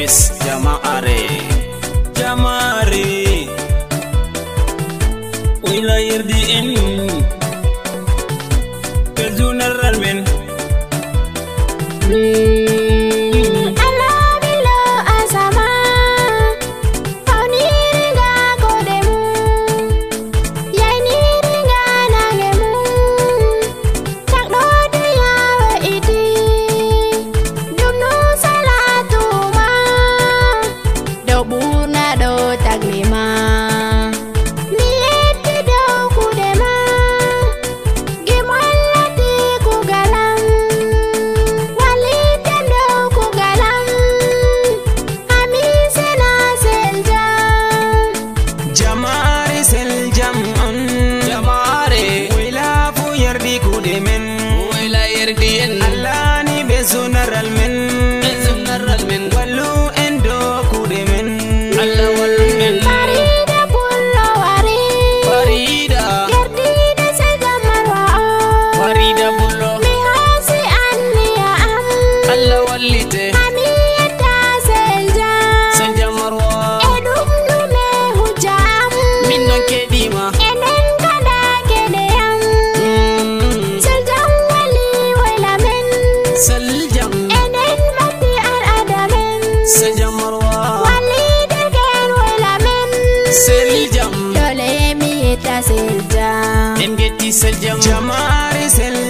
Miss Jamare Wilayir di in Kazunar Almen Jamare sel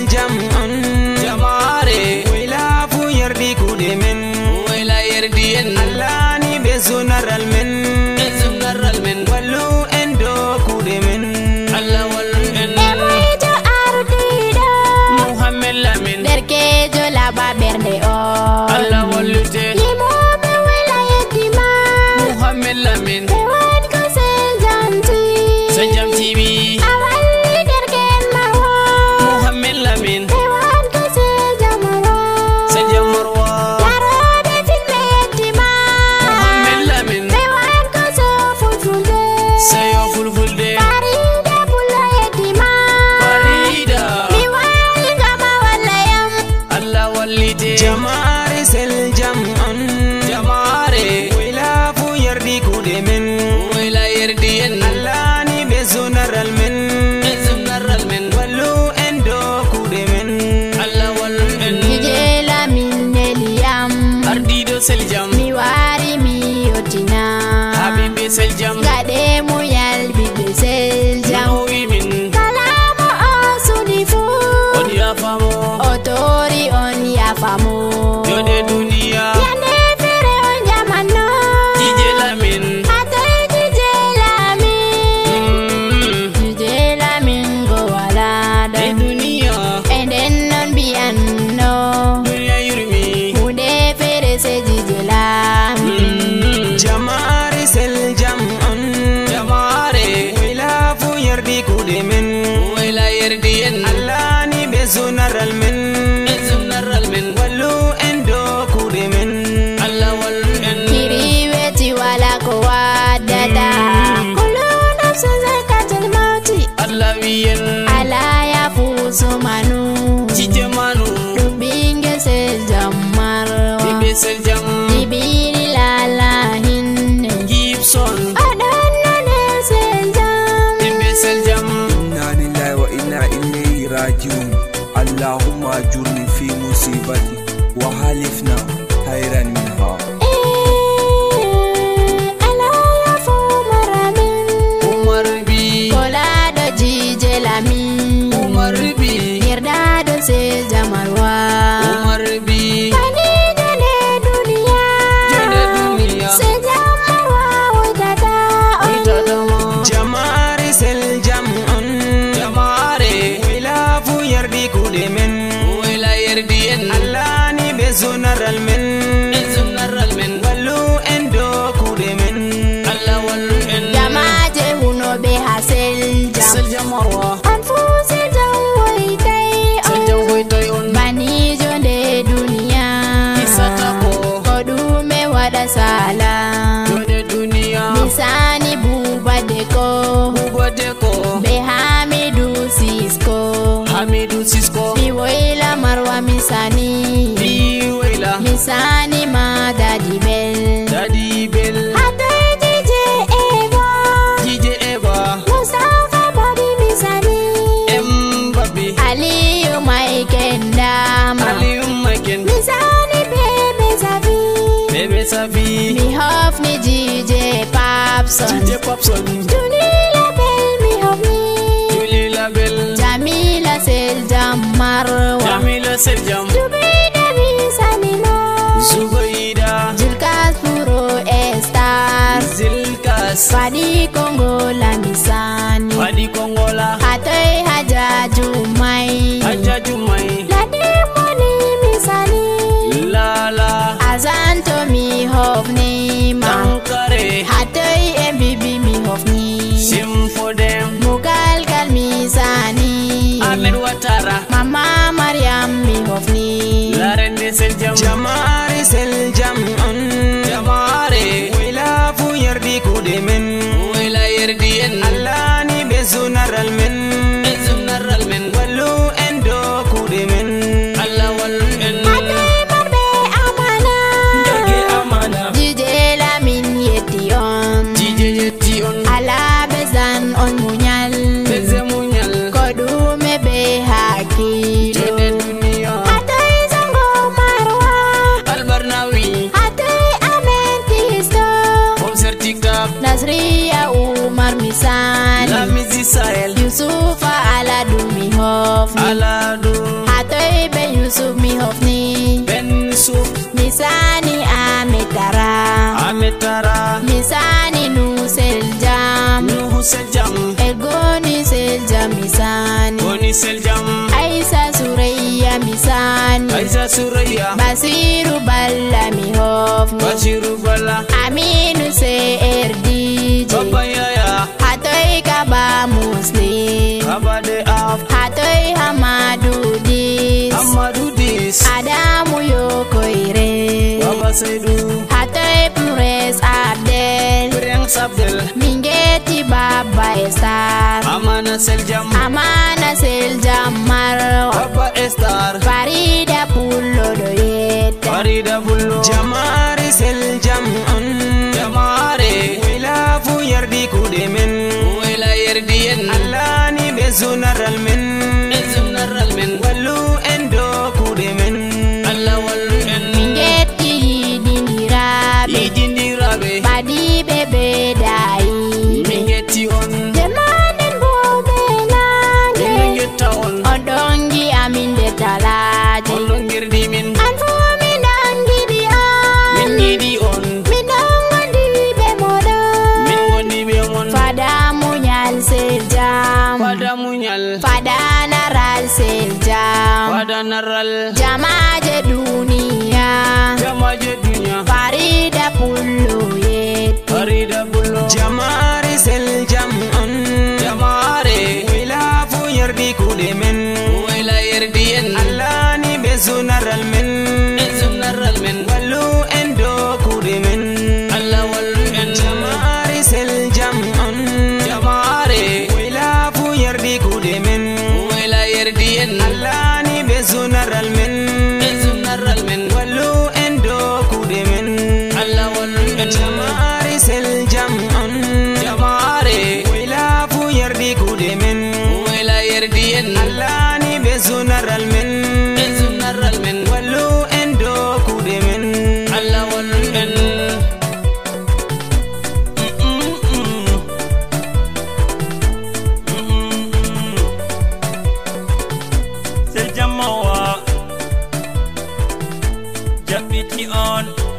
jam on Jamare Wila fu yerdi kude men Wila yerdi en Allah ni bezunar almen Bezunar almen Walu endo kude men Allah walu en Ewe jo ardido Muhammed lamin Derke jo laba berde on Allah walu te Limo be wila yedima Muhammed lamin Bewan ko sel jam ti Sel jam ti bi اللهم اجرني في مصيبتي وحالفنا خيرا منها الا يفو مرامي عمر بي ولا دجي جلامي عمر بي يرداد سي جمروا عمر بي فني دنيا دنيا سي جمروا وجدا جماري سل جمعن جماري ويلافو يردي كودي من Allah ni bezunar almen Sony. Me hoff ni DJ Popson. DJ Popson. Dunila Bell me hoff ni. Dunila Bell. Jamila Seljam Marwa. Jamila Seljam. Zubaida Bisamina. Zubaida. Zilkas Puro Estar. Zilkas. Wadi Kongola Misani. Wadi Kongola. Hatoi Hajajumai. Hajajumai. Me hof ni ma kare hatoi mbb me hof ni sim for them mugal gal misani amen watara mama mariam me hof ni la rende seljam jamare seljam on jamare wila fu yardi kude men wila yardi en allah ni bezunaral men bezunaral men wallu endo kude men allah wallu en Nasriya Umar Misani Lamiz Israel Yusufa Aladu mi hofni Aladu Hatoi Ben Yusuf mi hofni Ben Yusuf Misani Ametara Ametara Misani Nuseljam Nuseljam Elgoni Seljam Misani Goni Seljam Aisa Suraya Misani Aisa Suraya Basiru Balla mi hofni Basiru Balla Aminu Serdi Papa Yaya Hatoi Kaba Muslim Kaba de Af Hatoi Hamadu Dis Hamadu Dis Adamu Yokoire Baba Saidu Hatoi Pures Abdel Pures Abdel Mingeti Baba Estar Amana Seljam Marwa Baba Estar Farida Pullo Doyet Farida Pullo Jamari Seljam Un Jamari Fu yardi kude men wela yardi en allah ni bezunaral men bezunaral men wallu endo kude men allah wallu en ngeti dinirabe dinirabe badi bebe dai ngeti on demanen bobe nange ngeta on odongi aminde talaje odongirdi min anfu min angi di on min di on Fadanaral Seljam Fadanaral Jamaje dunia Farida Pullo Yet Farida Pullo Jamari Seljam on Jamari Wila fu yardi kude men Wila yardi en Allah ni bezunaral men Bezunaral men Wallu endo kude men Allah wallu en Jamari Seljam on Jamari Allah ni bezunaral men wallu endo kude men Allah wallu en jamari seljam on jamari wila fu yardi kude men wila yardi en Allah ni bezunaral men wallu endo kude men Allah wallu en on